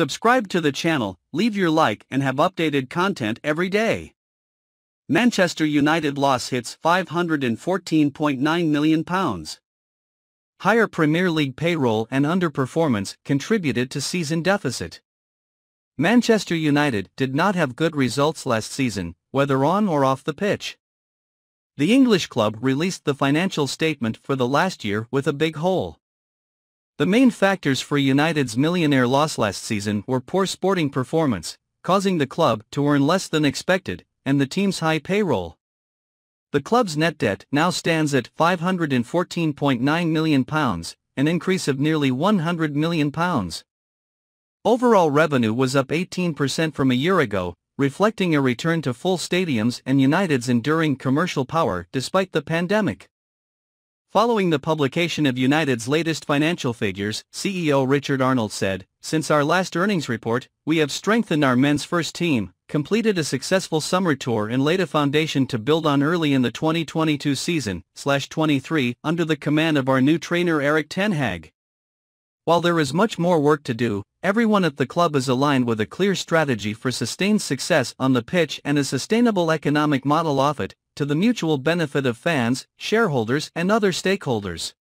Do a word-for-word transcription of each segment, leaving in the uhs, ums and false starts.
Subscribe to the channel, leave your like and have updated content every day. Manchester United loss hits five hundred fourteen point nine million pounds. Higher Premier League payroll and underperformance contributed to season deficit. Manchester United did not have good results last season, whether on or off the pitch. The English club released the financial statement for the last year with a big hole. The main factors for United's millionaire loss last season were poor sporting performance, causing the club to earn less than expected, and the team's high payroll. The club's net debt now stands at five hundred fourteen point nine million pounds, an increase of nearly one hundred million pounds. Overall revenue was up eighteen percent from a year ago, reflecting a return to full stadiums and United's enduring commercial power despite the pandemic. Following the publication of United's latest financial figures, C E O Richard Arnold said, "Since our last earnings report, we have strengthened our men's first team, completed a successful summer tour and laid a foundation to build on early in the twenty twenty-two season/twenty-three under the command of our new trainer Erik ten Hag. While there is much more work to do, everyone at the club is aligned with a clear strategy for sustained success on the pitch and a sustainable economic model off it, to the mutual benefit of fans, shareholders and other stakeholders."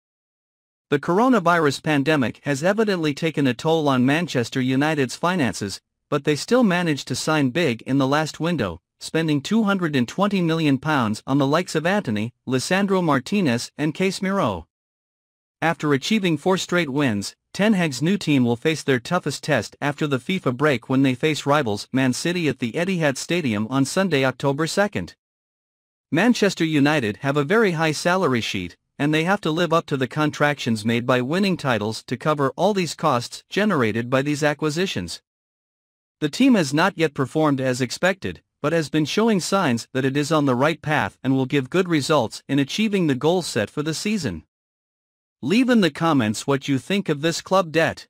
The coronavirus pandemic has evidently taken a toll on Manchester United's finances, but they still managed to sign big in the last window, spending two hundred twenty million pounds on the likes of Antony, Lisandro Martínez and Casemiro. After achieving four straight wins, Ten Hag's new team will face their toughest test after the FIFA break when they face rivals Man City at the Etihad Stadium on Sunday, October second. Manchester United have a very high salary sheet, and they have to live up to the contractions made by winning titles to cover all these costs generated by these acquisitions. The team has not yet performed as expected, but has been showing signs that it is on the right path and will give good results in achieving the goals set for the season. Leave in the comments what you think of this club debt.